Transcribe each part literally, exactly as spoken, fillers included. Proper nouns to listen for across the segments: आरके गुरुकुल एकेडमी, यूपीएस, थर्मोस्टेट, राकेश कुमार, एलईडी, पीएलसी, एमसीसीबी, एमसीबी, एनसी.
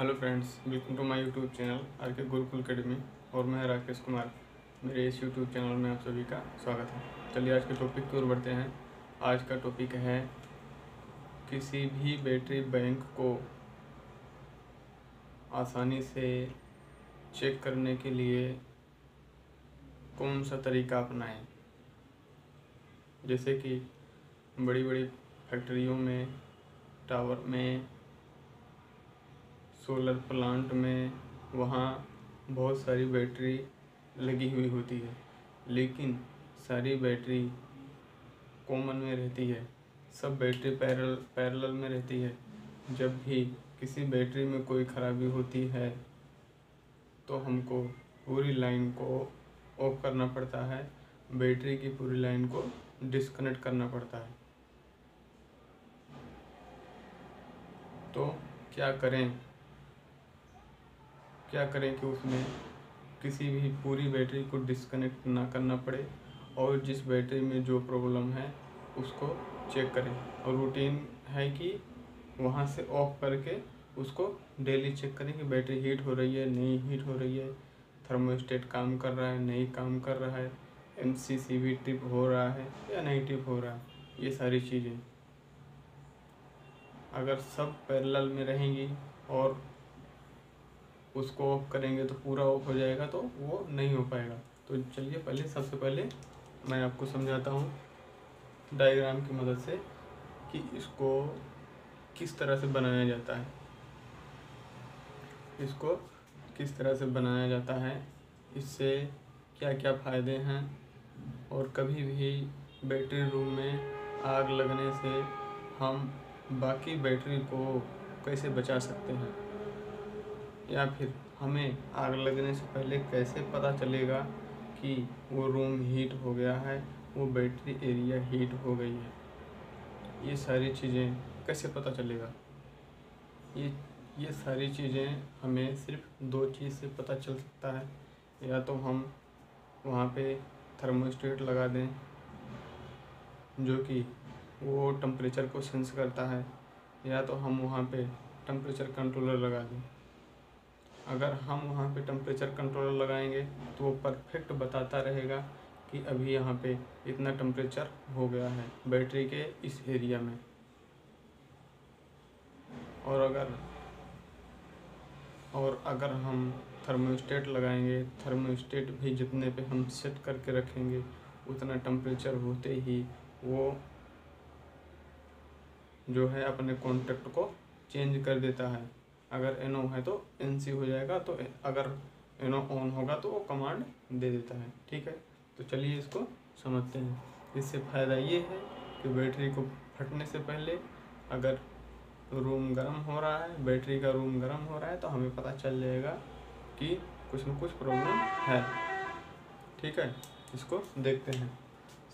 Hello friends, welcome to my YouTube channel आरके गुरुकुल एकेडमी और मैं राकेश कुमार। मेरे इस यूट्यूब चैनल में आप सभी का स्वागत है। चलिए आज के टॉपिक की ओर बढ़ते हैं। आज का टॉपिक है किसी भी बैटरी बैंक को आसानी से चेक करने के लिए कौन सा तरीका अपनाएं। जैसे कि बड़ी बड़ी फैक्ट्रियों में, टावर में, सोलर प्लांट में, वहाँ बहुत सारी बैटरी लगी हुई होती है, लेकिन सारी बैटरी कॉमन में रहती है, सब बैटरी पैरल पैरेलल में रहती है। जब भी किसी बैटरी में कोई खराबी होती है तो हमको पूरी लाइन को ऑफ करना पड़ता है, बैटरी की पूरी लाइन को डिस्कनेक्ट करना पड़ता है। तो क्या करें क्या करें कि उसमें किसी भी पूरी बैटरी को डिस्कनेक्ट ना करना पड़े और जिस बैटरी में जो प्रॉब्लम है उसको चेक करें। और रूटीन है कि वहाँ से ऑफ करके उसको डेली चेक करें कि बैटरी हीट हो रही है, नहीं हीट हो रही है, थर्मोस्टेट काम कर रहा है, नहीं काम कर रहा है, एमसीसीबी ट्रिप हो रहा है या नहीं ट्रिप हो रहा है। ये सारी चीज़ें अगर सब पैरेलल में रहेंगी और उसको ऑफ करेंगे तो पूरा ऑफ हो जाएगा, तो वो नहीं हो पाएगा। तो चलिए पहले सबसे पहले मैं आपको समझाता हूँ डायग्राम की मदद से कि इसको किस तरह से बनाया जाता है इसको किस तरह से बनाया जाता है इससे क्या क्या फ़ायदे हैं और कभी भी बैटरी रूम में आग लगने से हम बाकी बैटरी को कैसे बचा सकते हैं, या फिर हमें आग लगने से पहले कैसे पता चलेगा कि वो रूम हीट हो गया है, वो बैटरी एरिया हीट हो गई है। ये सारी चीज़ें कैसे पता चलेगा? ये ये सारी चीज़ें हमें सिर्फ दो चीज़ से पता चल सकता है। या तो हम वहाँ पे थर्मोस्टेट लगा दें जो कि वो टेम्परेचर को सेंस करता है, या तो हम वहाँ पे टेम्परेचर कंट्रोलर लगा दें। अगर हम वहाँ पे टेम्परेचर कंट्रोलर लगाएंगे तो वो परफेक्ट बताता रहेगा कि अभी यहाँ पे इतना टेम्परेचर हो गया है बैटरी के इस एरिया में। और अगर और अगर हम थर्मोस्टेट लगाएंगे, थर्मोस्टेट भी जितने पे हम सेट करके रखेंगे उतना टेम्परेचर होते ही वो जो है अपने कॉन्टैक्ट को चेंज कर देता है। अगर एनओ है तो एनसी हो जाएगा, तो अगर एनओ ऑन होगा तो वो कमांड दे देता है। ठीक है, तो चलिए इसको समझते हैं। इससे फ़ायदा ये है कि बैटरी को फटने से पहले अगर रूम गर्म हो रहा है, बैटरी का रूम गर्म हो रहा है, तो हमें पता चल जाएगा कि कुछ न कुछ प्रॉब्लम है। ठीक है, इसको देखते हैं।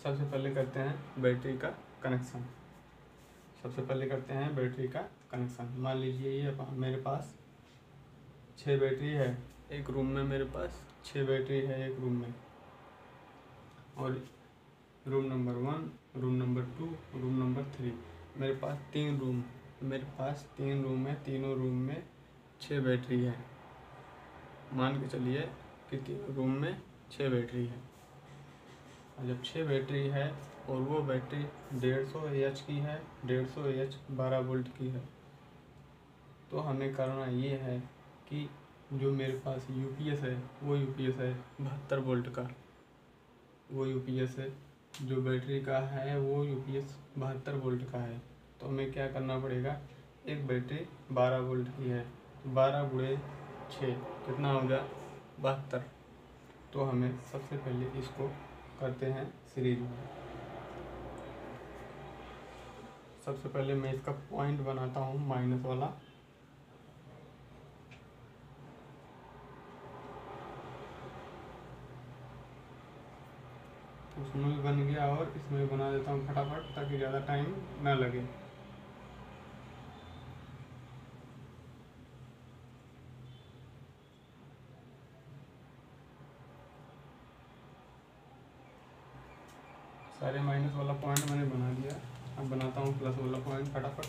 सबसे पहले करते हैं बैटरी का कनेक्शन। सबसे पहले करते हैं बैटरी का कनेक्शन। मान लीजिए ये मेरे पास छः बैटरी है एक रूम में, मेरे पास छः बैटरी है एक रूम में, और room number one, room number two, room number three, मेरे पास तीन रूम मेरे पास तीन रूम है। तीनों रूम में छः बैटरी है। मान के चलिए कि तीनों रूम में छः बैटरी है। और जब छः बैटरी है और वो बैटरी डेढ़ सौ ए एच की है, डेढ़ सौ ए एच बारह वोल्ट की है, तो हमें करना ये है कि जो मेरे पास यूपीएस है वो यूपीएस है बहत्तर वोल्ट का, वो यूपीएस है जो बैटरी का है वो यूपीएस बहत्तर वोल्ट का है। तो हमें क्या करना पड़ेगा, एक बैटरी बारह वोल्ट की है तो बारह गुणे छः कितना होगा, बहत्तर। तो हमें सबसे पहले इसको करते हैं सीरीज में। सबसे पहले मैं इसका पॉइंट बनाता हूँ माइनस वाला, उसमें भी बन गया और इसमें भी बना देता हूँ फटाफट ताकि ज़्यादा टाइम ना लगे। सारे माइनस वाला पॉइंट मैंने बना दिया, अब बनाता हूँ प्लस वाला पॉइंट फटाफट।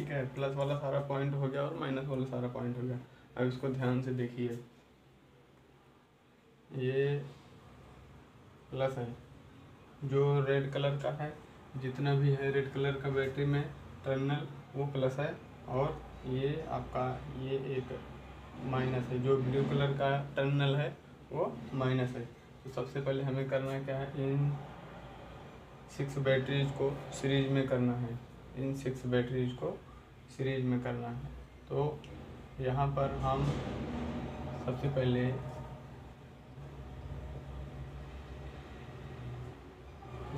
ठीक है, प्लस वाला सारा पॉइंट हो गया और माइनस वाला सारा पॉइंट हो गया। अब इसको ध्यान से देखिए, ये प्लस है जो रेड कलर का है, जितना भी है रेड कलर का बैटरी में टर्मिनल वो प्लस है, और ये आपका ये एक माइनस है, जो ब्लू कलर का टर्मिनल है वो माइनस है। तो सबसे पहले हमें करना क्या है, इन सिक्स बैटरीज को सीरीज में करना है, इन सिक्स बैटरीज को सीरीज में करना है। तो यहाँ पर हम सबसे पहले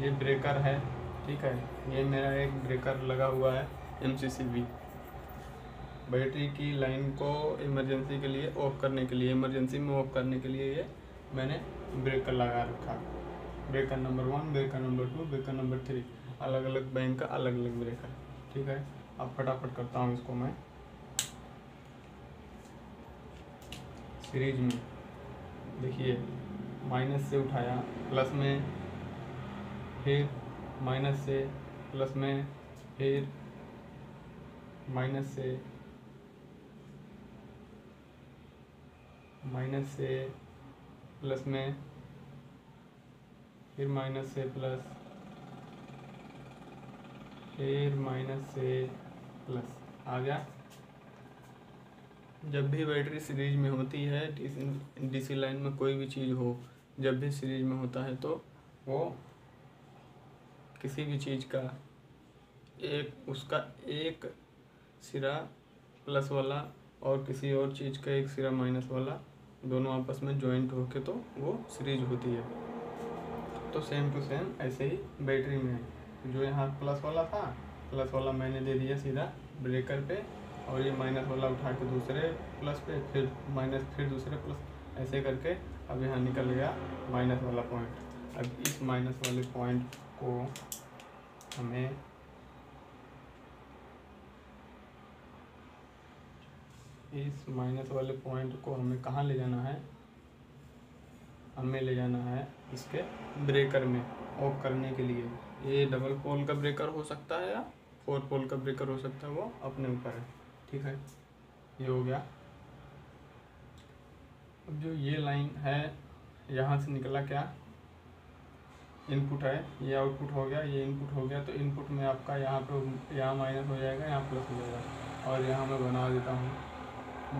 ये ब्रेकर है, ठीक है, ये मेरा एक ब्रेकर लगा हुआ है एमसीसीबी, बैटरी की लाइन को इमरजेंसी के लिए ऑफ करने के लिए, इमरजेंसी में ऑफ करने के लिए ये मैंने ब्रेकर लगा रखा। Breaker number one, breaker number two, breaker number three, अलग अलग बैंक का अलग अलग ब्रेकर, ठीक है। अब फटाफट करता हूँ इसको मैं सीरीज में। देखिए माइनस से उठाया प्लस में, फिर माइनस से प्लस में, फिर माइनस से माइनस से प्लस में, फिर माइनस से प्लस, फिर माइनस से प्लस आ गया। जब भी बैटरी सीरीज में होती है, डीसी लाइन में कोई भी चीज़ हो, जब भी सीरीज में होता है तो वो किसी भी चीज़ का एक, उसका एक सिरा प्लस वाला और किसी और चीज़ का एक सिरा माइनस वाला, दोनों आपस में जॉइंट होके तो वो सीरीज होती है। तो सेम टू सेम ऐसे ही बैटरी में है, जो यहाँ प्लस वाला था, प्लस वाला मैंने दे दिया सीधा ब्रेकर पे, और ये माइनस वाला उठा के दूसरे प्लस पे, फिर माइनस, फिर दूसरे प्लस, ऐसे करके अब यहाँ निकल गया माइनस वाला पॉइंट। अब इस माइनस वाले पॉइंट को हमें इस माइनस वाले पॉइंट को हमें कहाँ ले जाना है, हमें ले जाना है इसके ब्रेकर में ऑफ करने के लिए। ये डबल पोल का ब्रेकर हो सकता है या फोर पोल का ब्रेकर हो सकता है, वो अपने ऊपर है, ठीक है। ये हो गया। अब जो ये लाइन है, यहाँ से निकला क्या, इनपुट है, ये आउटपुट हो गया, ये इनपुट हो गया। तो इनपुट में आपका यहाँ पे, यहाँ माइनस हो जाएगा, यहाँ प्लस हो जाएगा, और यहाँ मैं बना देता हूँ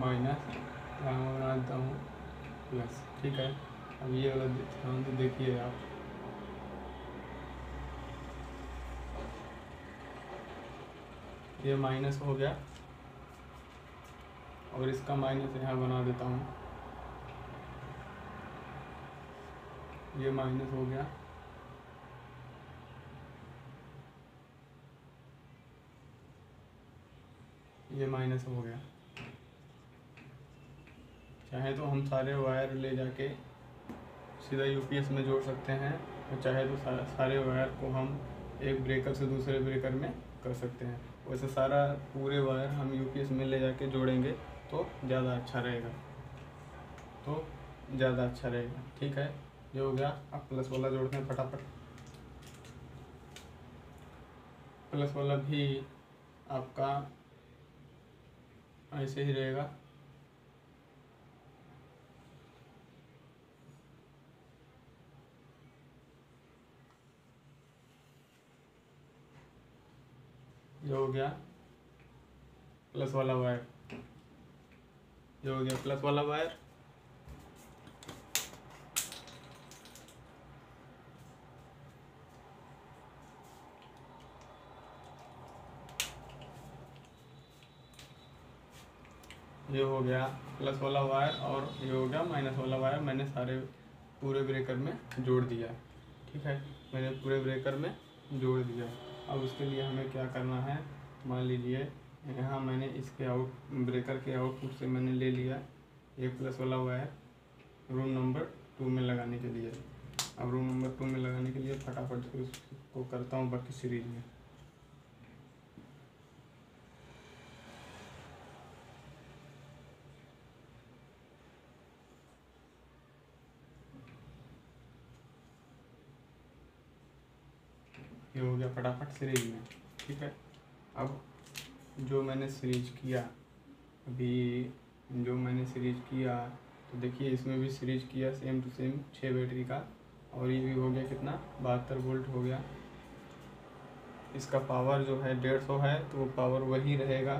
माइनस, यहाँ मैं बना देता हूँ प्लस, ठीक है। अब ये वाला ध्यान से देखिए आप, ये माइनस हो गया और इसका माइनस यहाँ बना देता हूँ, ये माइनस हो गया, ये माइनस हो गया। चाहे तो हम सारे वायर ले जाके सीधा यूपीएस में जोड़ सकते हैं, और चाहे तो सारे वायर को हम एक ब्रेकर से दूसरे ब्रेकर में कर सकते हैं। वैसे सारा पूरे वायर हम यूपीएस में ले जाके जोड़ेंगे तो ज़्यादा अच्छा रहेगा, तो ज़्यादा अच्छा रहेगा, ठीक है। ये हो गया। अब प्लस वाला जोड़ते हैं फटाफट। प्लस वाला भी आपका ऐसे ही रहेगा, ये हो गया प्लस वाला वायर, ये हो गया प्लस वाला वायर। ये हो गया प्लस वाला वायर, और ये हो गया माइनस वाला वायर। मैंने सारे पूरे ब्रेकर में जोड़ दिया, ठीक है, मैंने पूरे ब्रेकर में जोड़ दिया। अब उसके लिए हमें क्या करना है, मान लीजिए यहाँ मैंने इसके आउट ब्रेकर के आउटपुट से मैंने ले लिया ये प्लस वाला वायर रूम नंबर टू में लगाने के लिए। अब रूम नंबर टू में लगाने के लिए फटाफट उसको करता हूँ बाकी सीरीज में। ये हो गया फटाफट सीरीज में, ठीक है। अब जो मैंने सीरीज किया अभी जो मैंने सीरीज किया तो देखिए इसमें भी सीरीज किया सेम टू सेम छः बैटरी का, और ये भी हो गया कितना बहत्तर वोल्ट हो गया। इसका पावर जो है डेढ़ सौ है तो वो पावर वही रहेगा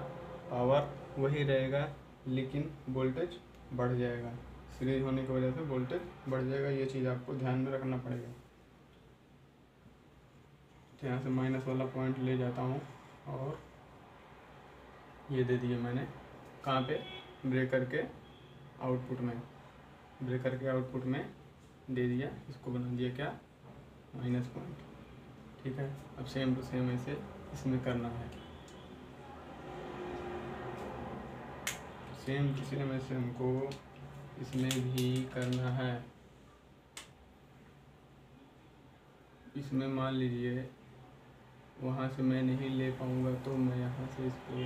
पावर वही रहेगा लेकिन वोल्टेज बढ़ जाएगा। सीरीज होने की वजह से वोल्टेज बढ़ जाएगा, ये चीज़ आपको ध्यान में रखना पड़ेगा। तो यहाँ से माइनस वाला पॉइंट ले जाता हूँ और ये दे दिए मैंने कहाँ पे ब्रेकर के आउटपुट में, ब्रेकर के आउटपुट में दे दिया, इसको बना दिया क्या माइनस पॉइंट। ठीक है, अब सेम टू सेम ऐसे इसमें करना है, सेम टू सेम ऐसे हमको इसमें भी करना है। इसमें मान लीजिए वहाँ से मैं नहीं ले पाऊँगा तो मैं यहाँ से इसको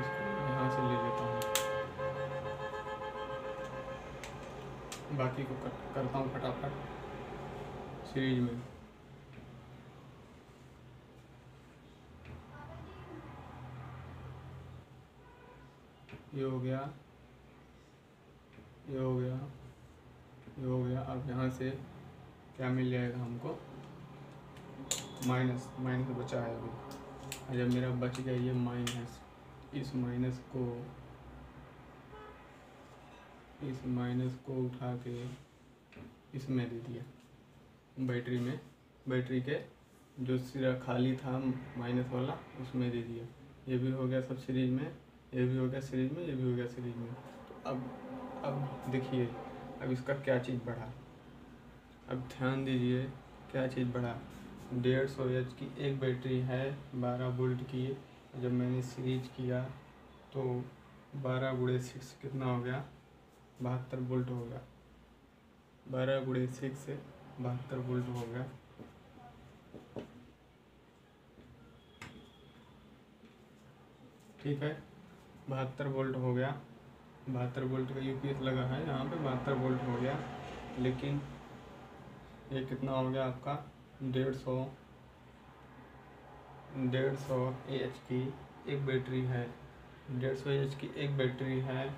इसको यहाँ से ले लेता हूँ, बाकी को कर, करता हूँ फटाफट सीरीज में। ये हो गया, ये हो गया, ये हो गया। अब यहाँ से क्या मिल जाएगा हमको माइनस, माइनस बचा है अभी। जब मेरा बच गया ये माइनस, इस माइनस को इस माइनस को उठा के इसमें दे दिया बैटरी में, बैटरी के जो सिरा खाली था माइनस वाला उसमें दे दिया। ये भी हो गया सब सीरीज में, ये भी हो गया सीरीज में, ये भी हो गया सीरीज में। तो अब अब देखिए अब इसका क्या चीज़ बढ़ा, अब ध्यान दीजिए क्या चीज़ बढ़ा। डेढ़ सौ एच की एक बैटरी है बारह वोल्ट की, जब मैंने सीरीज किया तो बारह गुड़े सिक्स कितना हो गया बहत्तर वोल्ट हो गया, बारह गुड़े सिक्स से बहत्तर वोल्ट हो गया। ठीक है, बहत्तर वोल्ट हो गया, बहत्तर वोल्ट का यूपीएस लगा है यहाँ पे, बहत्तर वोल्ट हो गया। लेकिन ये कितना हो गया आपका डेढ़ सौ डेढ़ सौ एच की एक बैटरी है, डेढ़ सौ एच की एक बैटरी है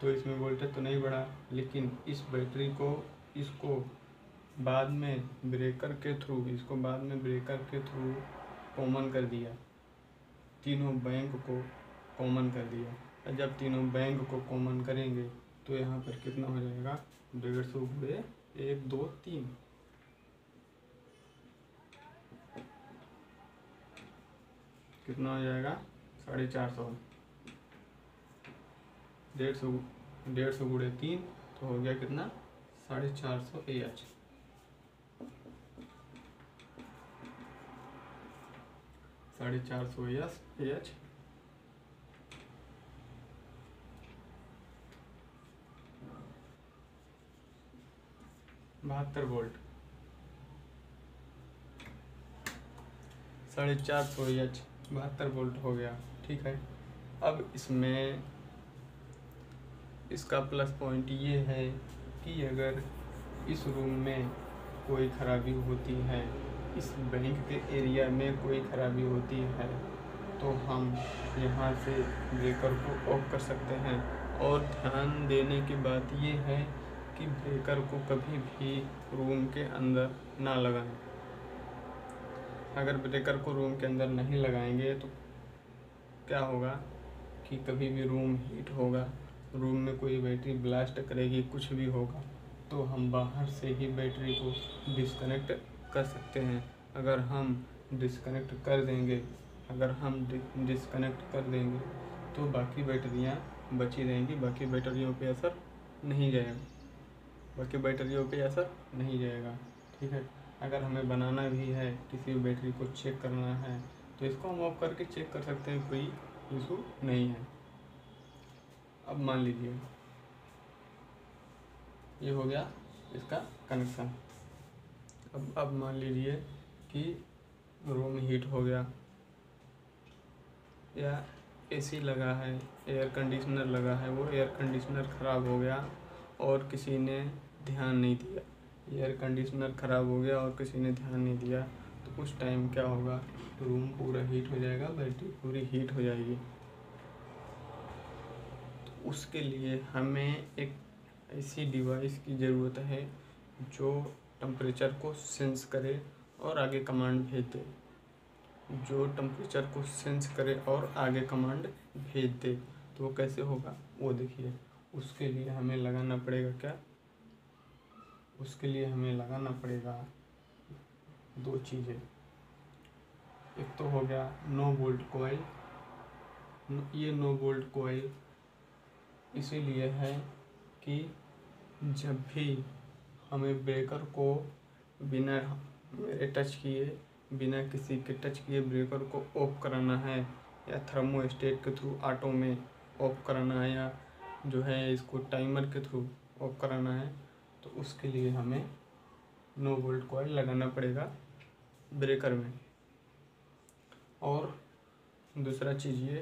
तो इसमें वोल्टेज तो नहीं बढ़ा, लेकिन इस बैटरी को इसको बाद में ब्रेकर के थ्रू इसको बाद में ब्रेकर के थ्रू कॉमन कर दिया, तीनों बैंक को कॉमन कर दिया। और जब तीनों बैंक को कॉमन करेंगे तो यहाँ पर कितना हो जाएगा डेढ़ सौ बटे एक दो तीन, कितना हो जाएगा साढ़े चार सौ। डेढ़ सौ डेढ़ सौ गुड़े तीन तो हो गया कितना साढ़े चार सौ ए एच। साढ़े चार सौ ए एच बहत्तर वोल्ट, साढ़े चार सौ ए एच बहत्तर वोल्ट हो गया। ठीक है, अब इसमें इसका प्लस पॉइंट ये है कि अगर इस रूम में कोई खराबी होती है, इस बैंक के एरिया में कोई खराबी होती है तो हम यहाँ से ब्रेकर को ऑफ कर सकते हैं। और ध्यान देने की बात ये है कि ब्रेकर को कभी भी रूम के अंदर ना लगाएं। अगर ब्रेकर को रूम के अंदर नहीं लगाएंगे तो क्या होगा कि कभी भी रूम हीट होगा, रूम में कोई बैटरी ब्लास्ट करेगी, कुछ भी होगा तो हम बाहर से ही बैटरी को डिस्कनेक्ट कर सकते हैं। अगर हम डिस्कनेक्ट कर देंगे अगर हम डिस्कनेक्ट कर देंगे तो बाकी बैटरियां बची रहेंगी, बाकी बैटरियों पे असर नहीं जाएगा बाकी बैटरियों पे असर नहीं जाएगा। ठीक है, अगर हमें बनाना भी है, किसी बैटरी को चेक करना है तो इसको हम ऑफ करके चेक कर सकते हैं, कोई इशू नहीं है। अब मान लीजिए ये हो गया इसका कनेक्शन। अब अब मान लीजिए कि रूम हीट हो गया या एसी लगा है, एयर कंडीशनर लगा है, वो एयर कंडीशनर ख़राब हो गया और किसी ने ध्यान नहीं दिया, एयर कंडीशनर ख़राब हो गया और किसी ने ध्यान नहीं दिया तो उस टाइम क्या होगा, रूम पूरा हीट हो जाएगा, बैटरी पूरी हीट हो जाएगी। तो उसके लिए हमें एक ऐसी डिवाइस की ज़रूरत है जो टेम्परेचर को सेंस करे और आगे कमांड भेज दे, जो टेम्परेचर को सेंस करे और आगे कमांड भेज दे। तो वो कैसे होगा वो देखिए। उसके लिए हमें लगाना पड़ेगा क्या, उसके लिए हमें लगाना पड़ेगा दो चीज़ें। एक तो हो गया नो बोल्ट कॉइल, ये नो बोल्ट कॉइल इसीलिए है कि जब भी हमें ब्रेकर को बिना मेरे टच किए, बिना किसी के टच किए ब्रेकर को ऑफ कराना है या थर्मोस्टेट के थ्रू ऑटो में ऑफ कराना है या जो है इसको टाइमर के थ्रू ऑफ कराना है, तो उसके लिए हमें नो वोल्ट कॉइल लगाना पड़ेगा ब्रेकर में। और दूसरा चीज़ ये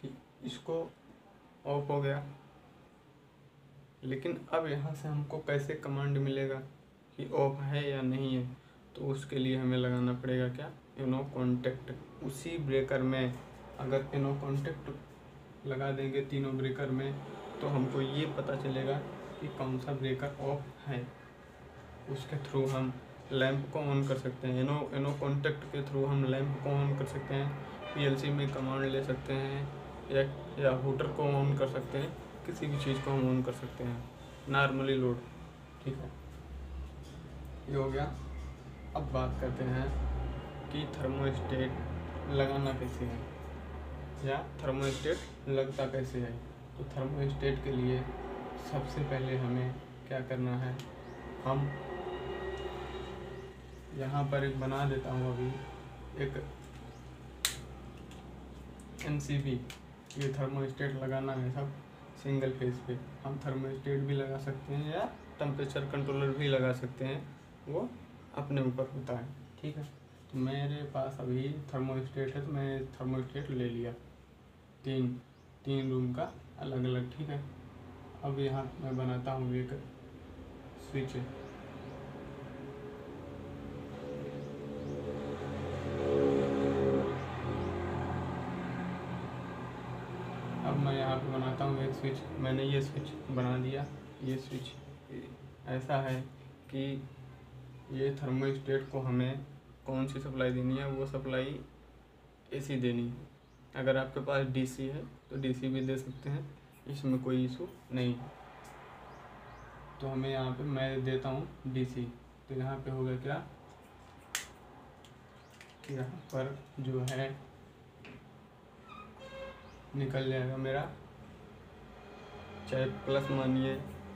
कि इसको ऑफ हो गया, लेकिन अब यहाँ से हमको कैसे कमांड मिलेगा कि ऑफ है या नहीं है, तो उसके लिए हमें लगाना पड़ेगा क्या, एनओ कॉन्टैक्ट। उसी ब्रेकर में अगर एनओ कॉन्टैक्ट लगा देंगे तीनों ब्रेकर में तो हमको ये पता चलेगा कि कौन सा ब्रेकर ऑफ है। उसके थ्रू हम लैंप को ऑन कर सकते हैं, एनओ एनओ कॉन्टैक्ट के थ्रू हम लैंप को ऑन कर सकते हैं, पीएलसी में कमांड ले सकते हैं या या हूटर को ऑन कर सकते हैं, किसी भी चीज़ को हम ऑन कर सकते हैं, नॉर्मली लोड। ठीक है, ये हो गया। अब बात करते हैं कि थर्मोस्टेट लगाना कैसे है या थर्मोस्टेट लगता कैसे है। तो थर्मोस्टेट के लिए सबसे पहले हमें क्या करना है, हम यहाँ पर एक बना देता हूँ अभी एक एमसीबी। ये थर्मोस्टेट लगाना है सब सिंगल फेज पे, हम थर्मोस्टेट भी लगा सकते हैं या टेम्परेचर कंट्रोलर भी लगा सकते हैं, वो अपने ऊपर होता है। ठीक है, तो मेरे पास अभी थर्मोस्टेट है तो मैं थर्मोस्टेट ले लिया, तीन तीन रूम का अलग अलग। ठीक है, अब यहाँ मैं बनाता हूँ एक स्विच। अब मैं यहाँ पे बनाता हूँ एक स्विच, मैंने ये स्विच बना दिया। ये स्विच ऐसा है कि ये थर्मोस्टेट को हमें कौन सी सप्लाई देनी है, वो सप्लाई एसी देनी है। अगर आपके पास डीसी है तो डीसी भी दे सकते हैं, इसमें कोई इशू नहीं। तो हमें यहाँ पे मैं देता हूँ डीसी। तो यहाँ पे होगा क्या, यहाँ पर जो है निकल जाएगा मेरा, चाहे प्लस मानिए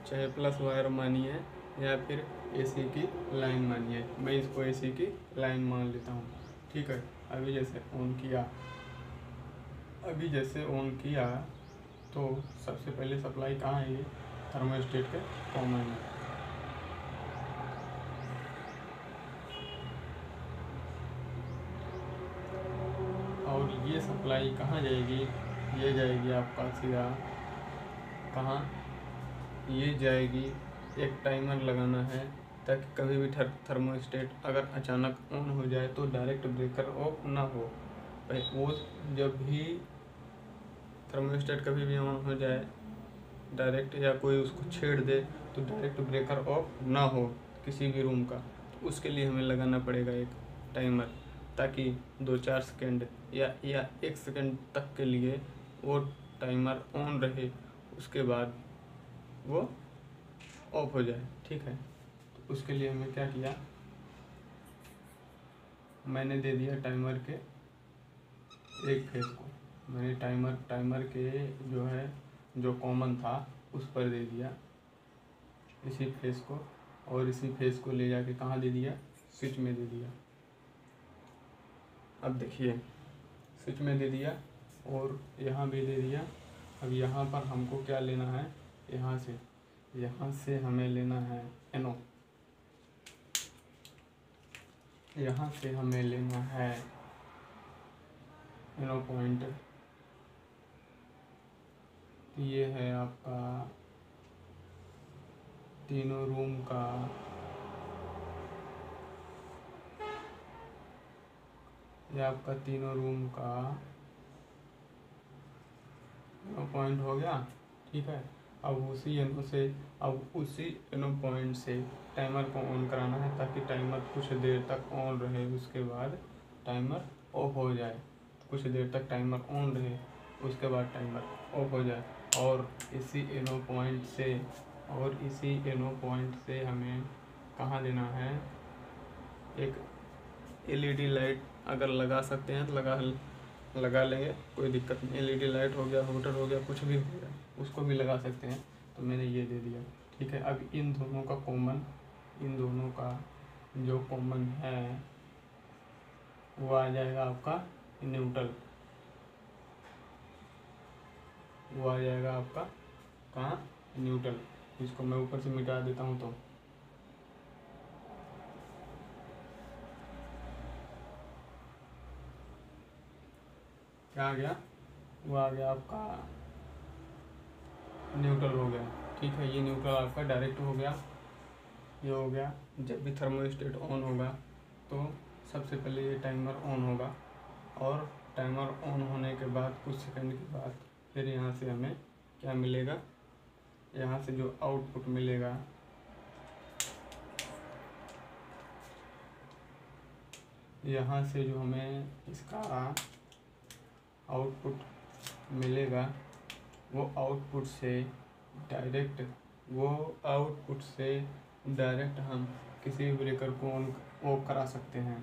चाहे प्लस वायर मानिए या फिर एसी की लाइन मानिए, मैं इसको एसी की लाइन मान लेता हूँ। ठीक है, अभी जैसे ऑन किया, अभी जैसे ऑन किया तो सबसे पहले सप्लाई कहाँ है, थर्मोस्टेट के कॉमन में। और ये सप्लाई कहाँ जाएगी, ये जाएगी आपका सीधा कहाँ, ये जाएगी। एक टाइमर लगाना है ताकि कभी भी थर, थर्मोस्टेट अगर अचानक ऑन हो जाए तो डायरेक्ट ब्रेकर ऑफ ना हो। वो जब भी थर्मोस्टेट कभी भी ऑन हो जाए डायरेक्ट या कोई उसको छेड़ दे तो डायरेक्ट ब्रेकर ऑफ ना हो किसी भी रूम का। तो उसके लिए हमें लगाना पड़ेगा एक टाइमर, ताकि दो चार सेकेंड या या एक सेकेंड तक के लिए वो टाइमर ऑन रहे, उसके बाद वो ऑफ हो जाए। ठीक है, तो उसके लिए हमें क्या किया, मैंने दे दिया टाइमर के एक फेज को, मैंने टाइमर टाइमर के जो है जो कॉमन था उस पर दे दिया इसी फेज को, और इसी फेज को ले जाके कहाँ दे दिया, स्विच में दे दिया। अब देखिए स्विच में दे दिया और यहाँ भी दे दिया। अब यहाँ पर हमको क्या लेना है, यहाँ से यहाँ से हमें लेना है एनओ, यहाँ से हमें लेना है एनओ पॉइंट। ये है आपका तीनों रूम का ये आपका तीनों रूम का पॉइंट हो गया। ठीक है, अब उसी एनओ से अब उसी एनओ पॉइंट से टाइमर को ऑन कराना है ताकि टाइमर कुछ देर तक ऑन रहे, उसके बाद टाइमर ऑफ हो जाए। कुछ देर तक टाइमर ऑन रहे, उसके बाद टाइमर ऑफ हो जाए। और इसी एनओ पॉइंट से और इसी एनओ पॉइंट से हमें कहाँ लेना है, एक एलईडी लाइट अगर लगा सकते हैं तो लगा लगा लेंगे, कोई दिक्कत नहीं। एलईडी लाइट हो गया, होटर हो गया, कुछ भी हो गया, उसको भी लगा सकते हैं। तो मैंने ये दे दिया। ठीक है, अब इन दोनों का कॉमन इन दोनों का जो कॉमन है वो आ जाएगा आपका न्यूट्रल, वो आ जाएगा आपका कहाँ न्यूट्रल। इसको मैं ऊपर से मिटा देता हूँ। तो क्या आ गया, वो आ गया आपका न्यूट्रल हो गया। ठीक है, ये न्यूट्रल आपका डायरेक्ट हो गया, ये हो गया। जब भी थर्मोस्टेट ऑन होगा तो सबसे पहले ये टाइमर ऑन होगा, और टाइमर ऑन होने के बाद कुछ सेकंड के बाद फिर यहाँ से हमें क्या मिलेगा, यहाँ से जो आउटपुट मिलेगा, यहाँ से जो हमें इसका आउटपुट मिलेगा, वो आउटपुट से डायरेक्ट वो आउटपुट से डायरेक्ट हम किसी भी ब्रेकर को ऑन ऑफ करा सकते हैं।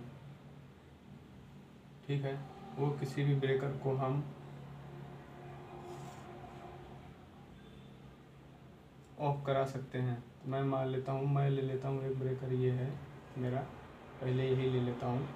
ठीक है, वो किसी भी ब्रेकर को हम ऑफ करा सकते हैं। मैं मान लेता हूँ, मैं ले लेता हूँ एक ब्रेकर, ये है मेरा, पहले यही ले लेता हूँ।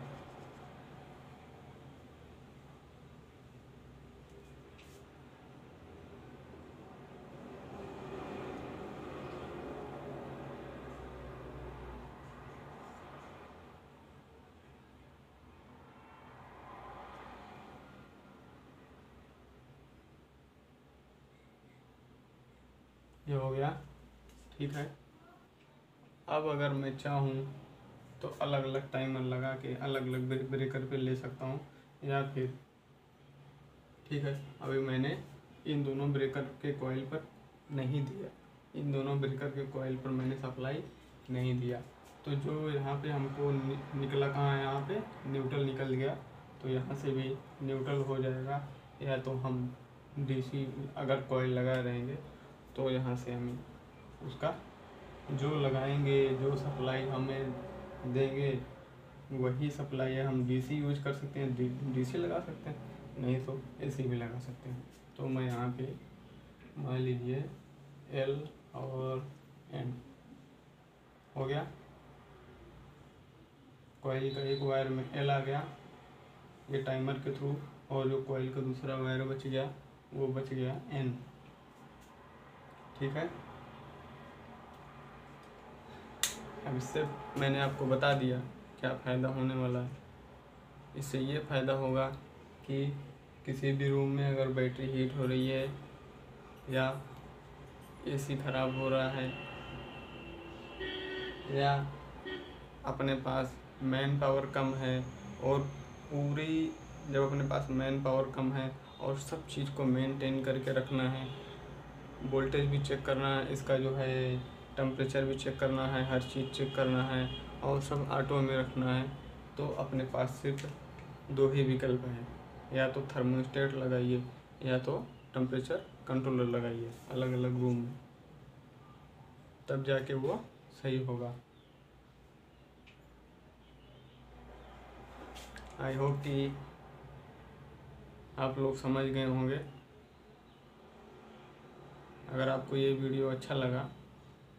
ये हो गया। ठीक है, अब अगर मैं चाहूँ तो अलग अलग टाइमर लगा के अलग अलग ब्रेकर पे ले सकता हूँ, या फिर ठीक है, अभी मैंने इन दोनों ब्रेकर के कॉइल पर नहीं दिया, इन दोनों ब्रेकर के कॉइल पर मैंने सप्लाई नहीं दिया। तो जो यहाँ पे हमको निकला कहाँ है, यहाँ पे न्यूट्रल निकल गया। तो यहाँ से भी न्यूट्रल हो जाएगा, या तो हम डीसी अगर कॉइल लगा रहेंगे तो यहाँ से हम उसका जो लगाएंगे, जो सप्लाई हमें देंगे वही सप्लाई है, हम डीसी यूज कर सकते हैं, डीसी लगा सकते हैं, नहीं तो एसी भी लगा सकते हैं। तो मैं यहाँ पे मान लीजिए एल और एन हो गया, कॉइल का एक वायर में एल आ गया ये टाइमर के थ्रू, और जो कॉइल का दूसरा वायर बच गया वो बच गया एन। ठीक है, अब इससे मैंने आपको बता दिया क्या फ़ायदा होने वाला है। इससे ये फ़ायदा होगा कि किसी भी रूम में अगर बैटरी हीट हो रही है या एसी ख़राब हो रहा है या अपने पास मैन पावर कम है, और पूरी जब अपने पास मैन पावर कम है और सब चीज़ को मेंटेन करके रखना है, वोल्टेज भी चेक करना है, इसका जो है टेम्परेचर भी चेक करना है, हर चीज़ चेक करना है, और सब ऑटो में रखना है, तो अपने पास सिर्फ दो ही विकल्प हैं, या तो थर्मोस्टेट लगाइए या तो टेम्परेचर कंट्रोलर लगाइए अलग अलग रूम में, तब जाके वो सही होगा। आई होप कि आप लोग समझ गए होंगे। अगर आपको ये वीडियो अच्छा लगा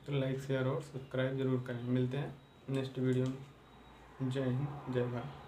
तो लाइक, शेयर और सब्सक्राइब ज़रूर करें। मिलते हैं नेक्स्ट वीडियो में। जय हिंद, जय भारत।